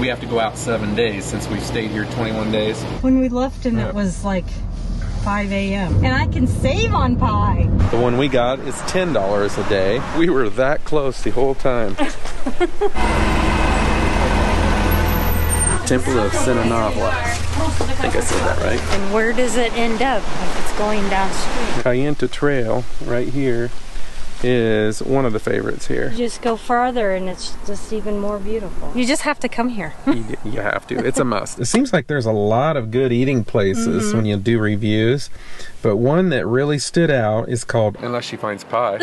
we have to go out 7 days since we've stayed here 21 days. When we left and it was like 5 a.m. and I can save on pie. The one we got is $10 a day. We were that close the whole time. Temple of Sinawava. I think I said that right. And where does it end up if it's going downstream? Kayenta Trail right here is one of the favorites here. You just go farther and it's just even more beautiful. You just have to come here. You have to. It's a must. It seems like there's a lot of good eating places when you do reviews, but one that really stood out is called Unless She Finds Pie.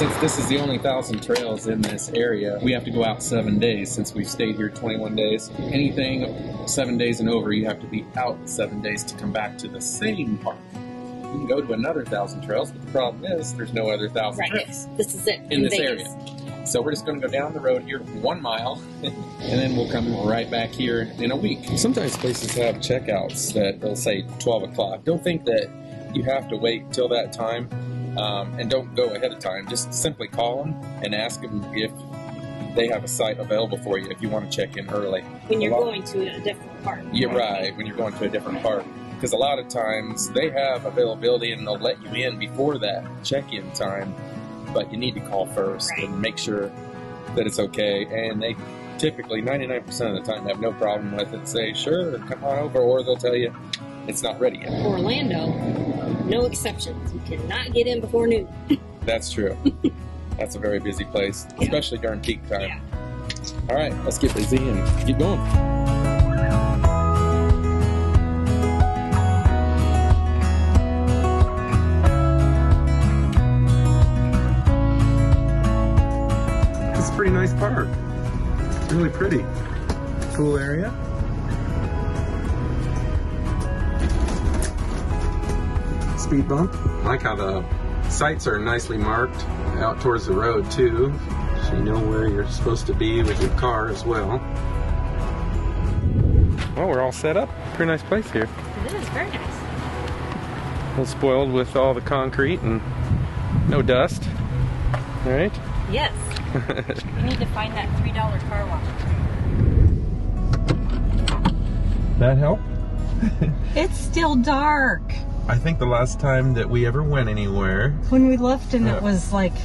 Since this is the only Thousand Trails in this area, we have to go out 7 days since we've stayed here 21 days. Anything 7 days and over, you have to be out 7 days to come back to the same park. You can go to another Thousand Trails, but the problem is there's no other Thousand Trails. This is it. In this area. So we're just going to go down the road here 1 mile, and then we'll come right back here in a week. Sometimes places have checkouts that they'll say 12 o'clock. Don't think that you have to wait till that time. And don't go ahead of time. Just simply call them and ask them if they have a site available for you if you want to check in early. When you're going to a different park. Yeah, right, when you're going to a different park. Because a lot of times they have availability and they'll let you in before that check-in time, but you need to call first and make sure that it's okay. And they typically, 99% of the time, have no problem with it. Say, sure, come on over, or they'll tell you it's not ready yet. Orlando. No exceptions. You cannot get in before noon. That's true. That's a very busy place, especially during peak time. Yeah. All right, let's get busy and keep going. It's a pretty nice park. It's really pretty. Cool area. Speed bump. I like how the sites are nicely marked out towards the road too, so you know where you're supposed to be with your car as well. Well, we're all set up. Pretty nice place here. It is very nice. A little spoiled with all the concrete and no dust, right? Yes. We need to find that $3 car wash. That help? It's still dark. I think the last time that we ever went anywhere. When we left and it was like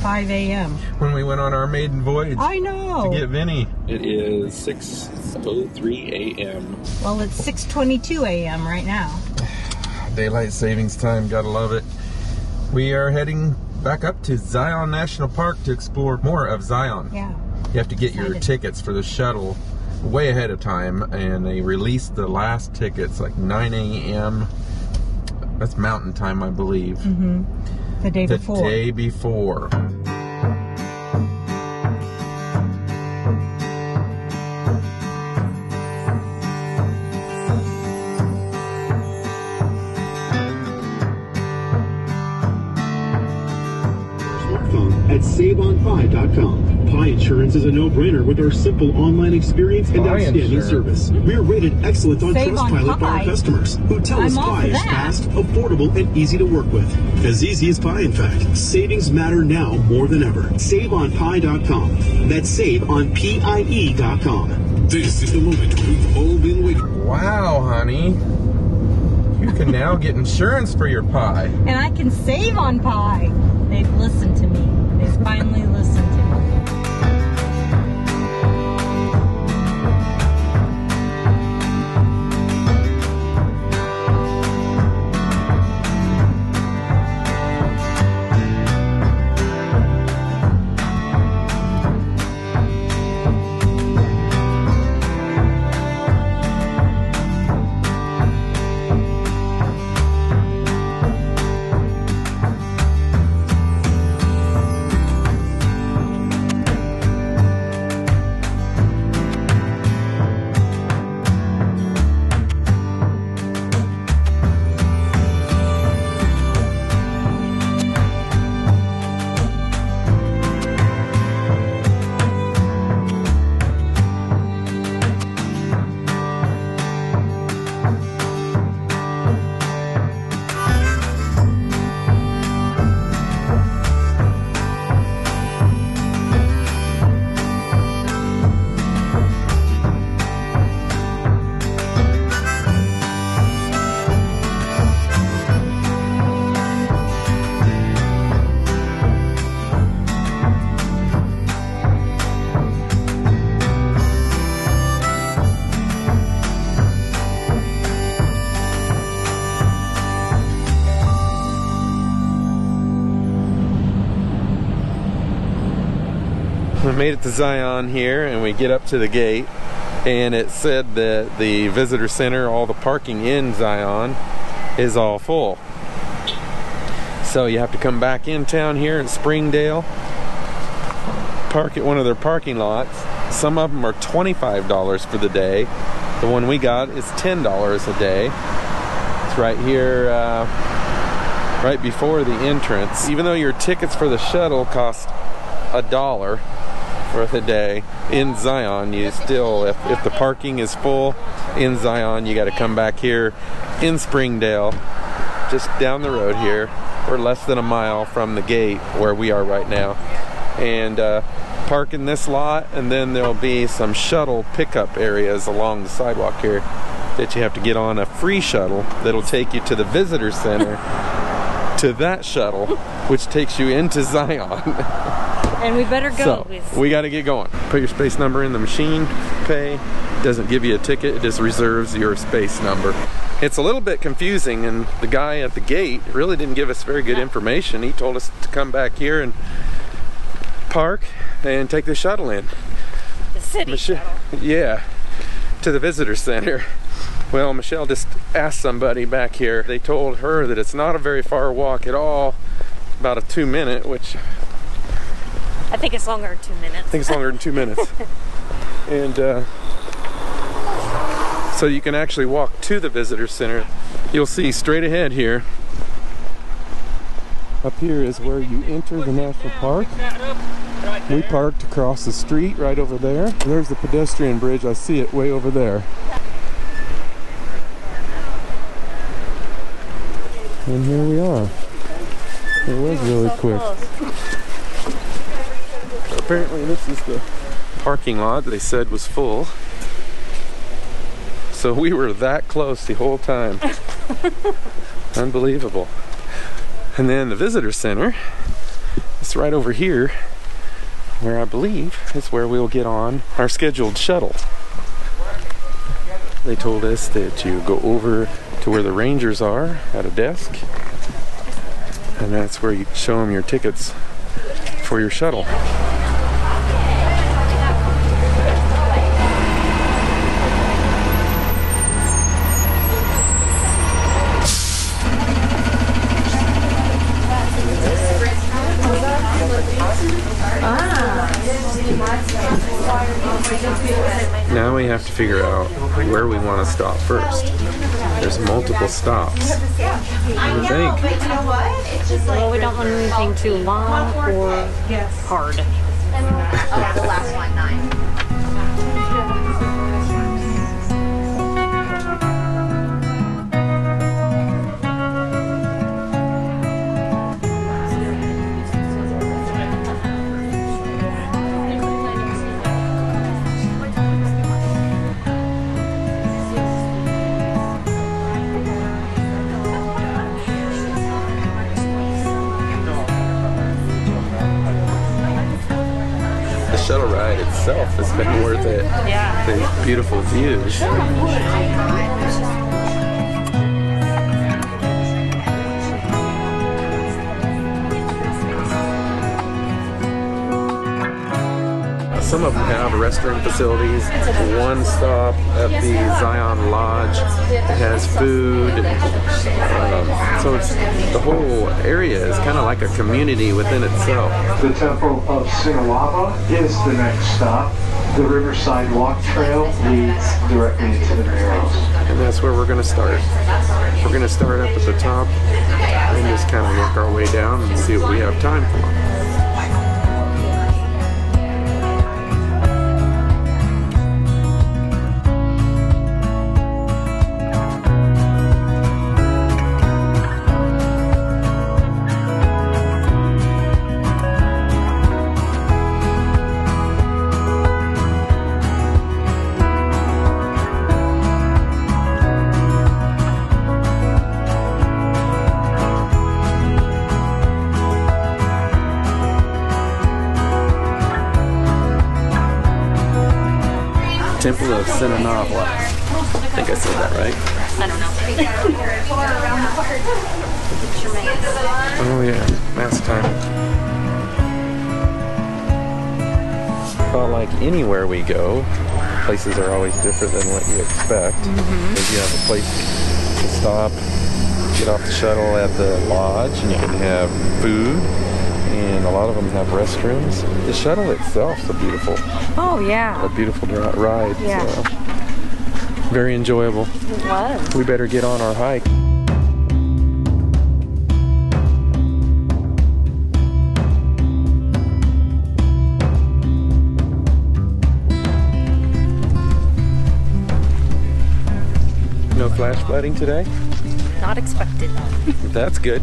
5 a.m. When we went on our maiden voyage. I know. To get Vinny. It is 6:03 a.m. Well, it's 6:22 a.m. right now. Daylight savings time, gotta love it. We are heading back up to Zion National Park to explore more of Zion. Yeah. You have to get your tickets for the shuttle way ahead of time, and they released the last tickets like 9 a.m. That's mountain time, I believe. Mm-hmm. The day before. The day before. At SaveOnPie.com. Pie Insurance is a no-brainer with our simple online experience and outstanding service. We are rated excellent on Trustpilot by our customers, who tell us Pie is fast, affordable, and easy to work with. As easy as pie, in fact. Savings matter now more than ever. SaveOnPie.com. That's SaveOnPie.com. This is the moment we've all been waiting. Wow, honey. You can now get insurance for your pie. And I can save on pie. They've listened to me. They've finally listened to me. So we made it to Zion here, and we get up to the gate, and it said that the visitor center, all the parking in Zion, is all full. So you have to come back in town here in Springdale, park at one of their parking lots. Some of them are $25 for the day. The one we got is $10 a day. It's right here, right before the entrance. Even though your tickets for the shuttle cost $1 worth a day, in Zion you still, if the parking is full in Zion, you got to come back here in Springdale, just down the road here. We're less than a mile from the gate where we are right now, and park in this lot, and then there'll be some shuttle pickup areas along the sidewalk here that you have to get on a free shuttle that'll take you to the visitor center, to that shuttle which takes you into Zion. And we better go. So, we got to get going. Put your space number in the machine, pay. Doesn't give you a ticket, it just reserves your space number. It's a little bit confusing, and the guy at the gate really didn't give us very good information. He told us to come back here and park and take the shuttle in. The city shuttle. Yeah, to the visitor center. Well, Michelle just asked somebody back here. They told her that it's not a very far walk at all, about a 2 minute, which I think it's longer than 2 minutes. I think it's longer than 2 minutes. And so you can actually walk to the visitor center. You'll see straight ahead here. Up here is where you enter the national park. We parked across the street right over there. And there's the pedestrian bridge. I see it way over there. And here we are. It was really quick. Apparently this is the parking lot they said was full. So we were that close the whole time. Unbelievable. And then the visitor center, it's right over here, where I believe is where we'll get on our scheduled shuttle. They told us that you go over to where the rangers are at a desk, and that's where you show them your tickets for your shuttle. Now we have to figure out where we want to stop first. There's multiple stops. What do you think? Well, we don't want anything too long or hard. The last one, 9. Shuttle ride itself has been worth it. Yeah. The beautiful views. Some of them have restroom facilities. One stop at the Zion Lodge has food. So it's, the whole area is kind of like a community within itself. The Temple of Sinawava is the next stop. The Riverside Walk Trail leads directly into the Narrows. And that's where we're going to start. We're going to start up at the top and just kind of work our way down and see what we have time for. Temple of Sinawava. I think I said that right. I don't know. Oh yeah, mass time. But like anywhere we go, places are always different than what you expect. Mm-hmm. If you have a place to stop, get off the shuttle at the lodge, and you can have food. And a lot of them have restrooms. The shuttle itself's a beautiful. Oh yeah. A beautiful ride. Yeah. So. Very enjoyable. It was. We better get on our hike. No flash flooding today? Not expected. That's good.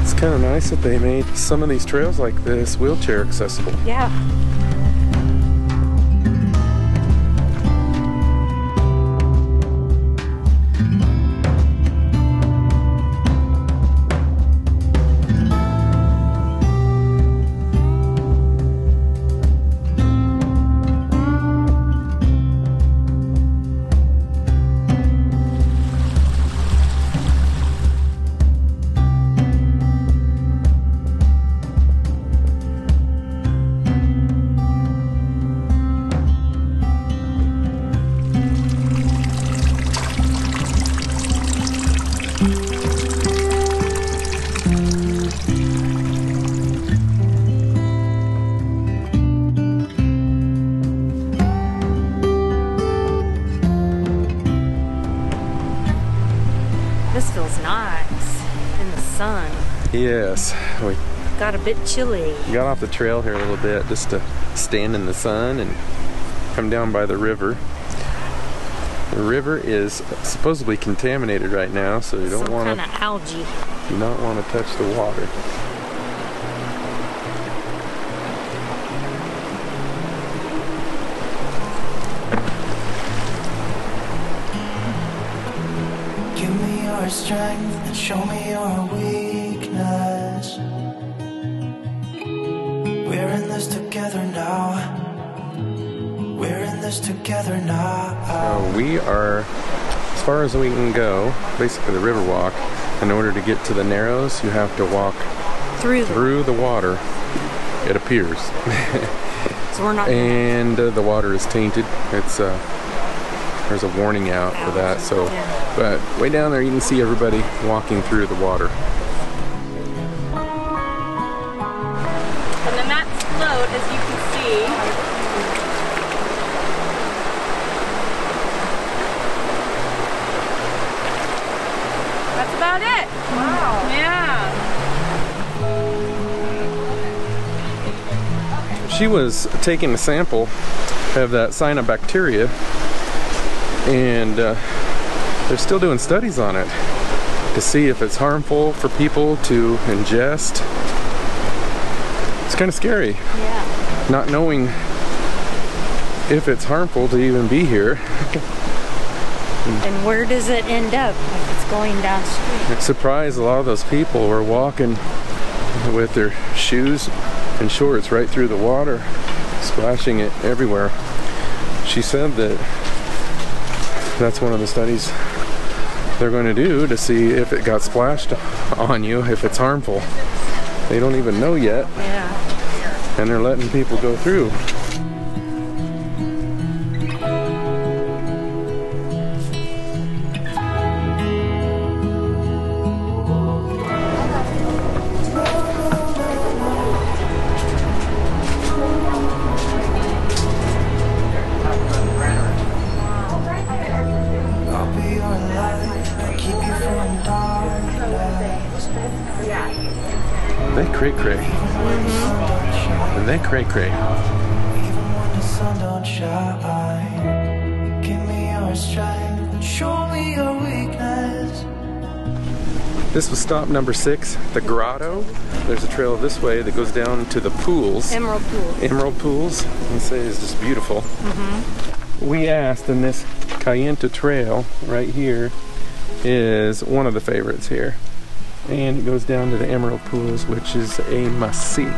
It's kind of nice that they made some of these trails like this wheelchair accessible. Yeah. Yes, we got a bit chilly. We got off the trail here a little bit just to stand in the sun and come down by the river. The river is supposedly contaminated right now, so you don't want to. Some kind of algae. You don't want to touch the water. Give me your strength and show me your weakness. We're in this together now. We are, as far as we can go, basically the river walk. In order to get to the Narrows, you have to walk through the water, it appears. So we're not. And the water is tainted. It's there's a warning out for that. So, yeah. But way down there you can see everybody walking through the water. She was taking a sample of that cyanobacteria, and they're still doing studies on it to see if it's harmful for people to ingest. It's kind of scary, yeah. Not knowing if it's harmful to even be here. And where does it end up if it's going downstream? It's surprised a lot of those people were walking with their shoes and shorts right through the water, splashing it everywhere. She said that that's one of the studies they're going to do to see if it got splashed on you, if it's harmful. They don't even know yet, yeah. And they're letting people go through. Cray-cray. Even when the sun don't shine, give me your strength and show me your weakness. This was stop number 6, the grotto. There's a trail this way that goes down to the pools. Emerald Pools. Emerald Pools. I say it's just beautiful. Mm-hmm. We asked, and this Kayenta Trail right here is one of the favorites here. and it goes down to the Emerald Pools, which is a massif.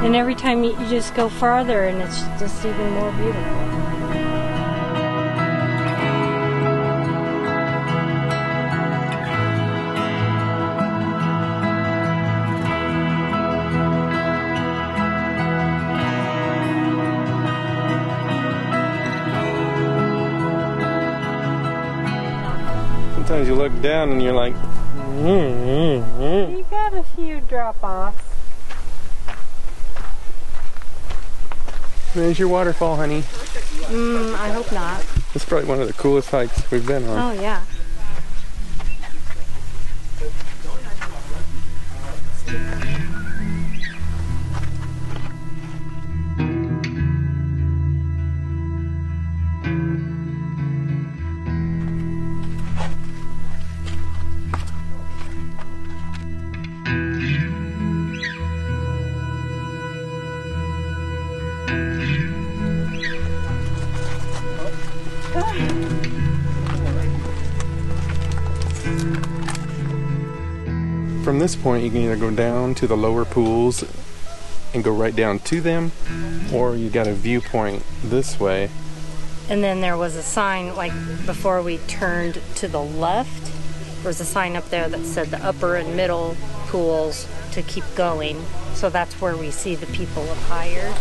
And every time you just go farther and it's just even more beautiful. Sometimes you look down and you're like, You got a few drop-offs. There's your waterfall, honey. I hope not. It's probably one of the coolest hikes we've been on. Oh, yeah. From this point, you can either go down to the lower pools and go right down to them, or you got a viewpoint this way. And then there was a sign, like before we turned to the left, there was a sign up there that said the upper and middle pools to keep going. So that's where we see the people up higher.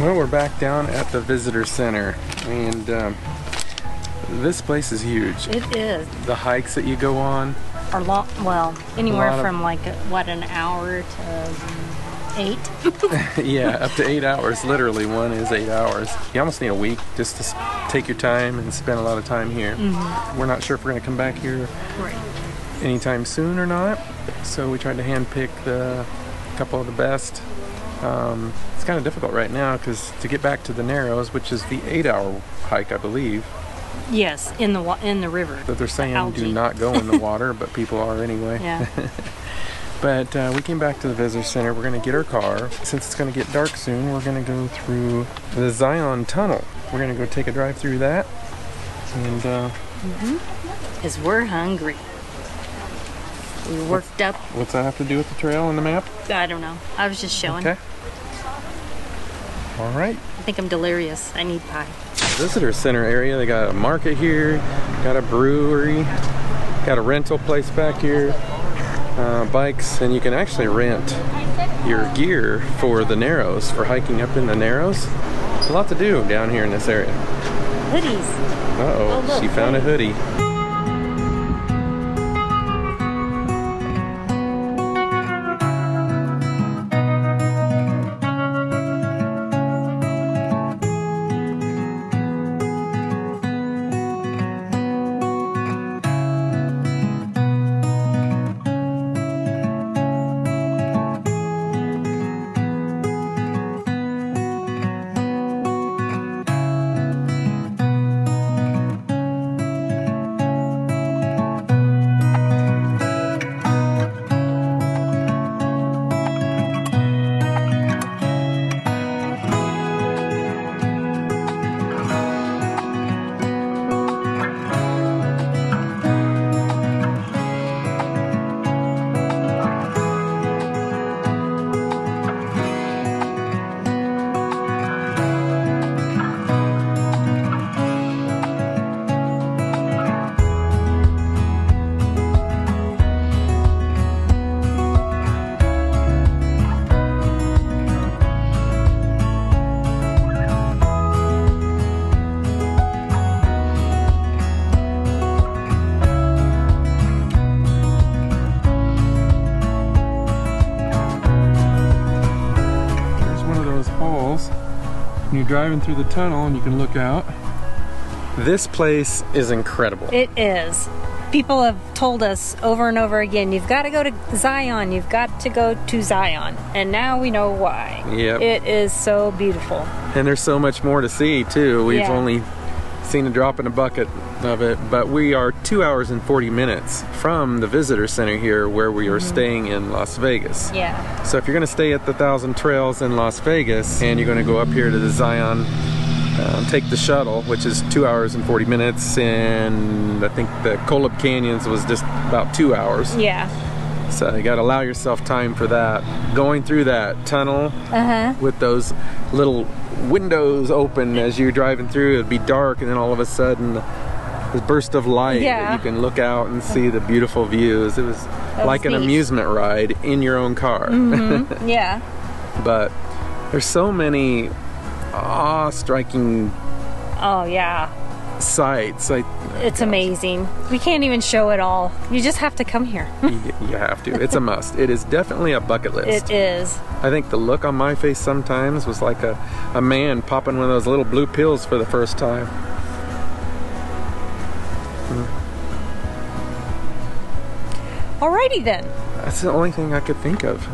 Well, we're back down at the visitor center, and this place is huge. It is. The hikes that you go on are long. Well, anywhere from like an hour to 8. Yeah, up to 8 hours. Literally, one is 8 hours. You almost need a week just to take your time and spend a lot of time here. Mm-hmm. We're not sure if we're going to come back here anytime soon or not, so we tried to handpick a couple of the best. It's kind of difficult right now because to get back to the Narrows, which is the 8-hour hike, I believe. Yes, in the river. But they're saying do not go in the water, but people are anyway. Yeah. But we came back to the visitor center. We're going to get our car. Since it's going to get dark soon, we're going to go through the Zion Tunnel. We're going to go take a drive through that, and because we're hungry. We worked up. What's that have to do with the trail and the map? I don't know. I was just showing. Okay. All right. I think I'm delirious. I need pie. Visitor center area. They got a market here. Got a brewery. Got a rental place back here. Bikes, and you can actually rent your gear for the Narrows, for hiking up in the Narrows. There's a lot to do down here in this area. Hoodies. Uh-oh, oh, she found a hoodie. You're driving through the tunnel and you can look out. This place is incredible. It is. People have told us over and over again, you've got to go to Zion, you've got to go to Zion. And now we know why. Yep. It is so beautiful. And there's so much more to see too. We've only seen a drop in a bucket of it, but we are 2 hours and 40 minutes from the visitor center here where we are staying in Las Vegas. Yeah. So if you're going to stay at the Thousand Trails in Las Vegas and you're going to go up here to the Zion, take the shuttle, which is 2 hours and 40 minutes, and I think the Kolob Canyons was just about 2 hours. Yeah. So you got to allow yourself time for that. Going through that tunnel with those little windows open as you're driving through, it'd be dark, and then all of a sudden this burst of light that you can look out and see the beautiful views. It was like an amusement ride in your own car. Mm-hmm. Yeah. But there's so many awe-striking sights. It's amazing. We can't even show it all. You just have to come here. You have to. It's a must. It is definitely a bucket list. It is. I think the look on my face sometimes was like a man popping one of those little blue pills for the first time. Alrighty then. That's the only thing I could think of.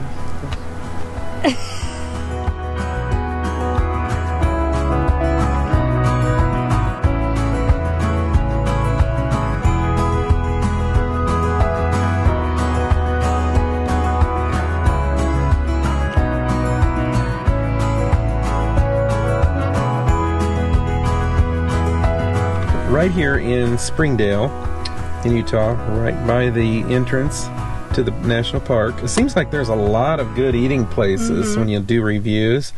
Right here in Springdale, in Utah, right by the entrance to the national park. It seems like there's a lot of good eating places when you do reviews,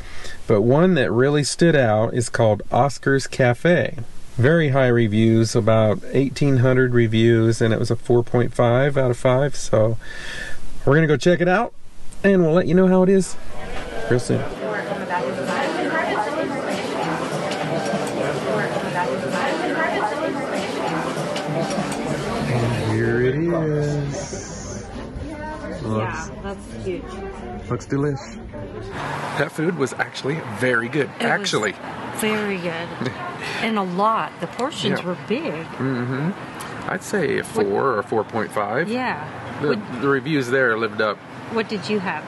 but one that really stood out is called Oscar's Cafe. Very high reviews, about 1,800 reviews, and it was a 4.5 out of 5, so we're going to go check it out, and we'll let you know how it is real soon. That's huge. Looks delish. That food was actually very good. Very good. And a lot. The portions were big. Mm-hmm. I'd say a 4 or 4.5. Yeah. The reviews there lived up. What did you have?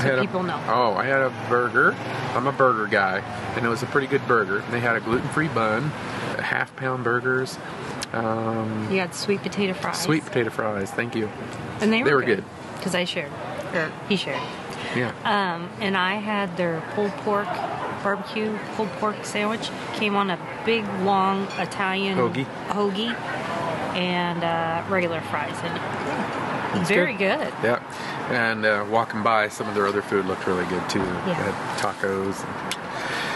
So people know. Oh, I had a burger. I'm a burger guy. And it was a pretty good burger. They had a gluten-free bun, half-pound burgers. You had sweet potato fries. Sweet potato fries. Thank you. And they were good. Because I shared, or he shared. Yeah. And I had their pulled pork barbecue, pulled pork sandwich. Came on a big long Italian hoagie. and regular fries in it. Very good. Yeah, and walking by, some of their other food looked really good too. Yeah. Tacos.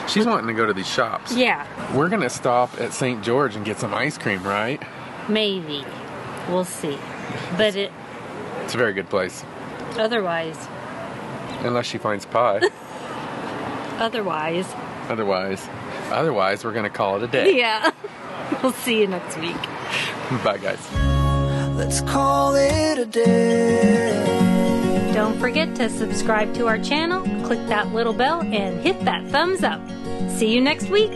She's wanting to go to these shops. Yeah. We're going to stop at St. George and get some ice cream, right? Maybe. We'll see. But it's a very good place. Otherwise. Unless she finds pie. Otherwise, we're going to call it a day. Yeah. We'll see you next week. Bye, guys. Let's call it a day. Don't forget to subscribe to our channel, click that little bell, and hit that thumbs up. See you next week.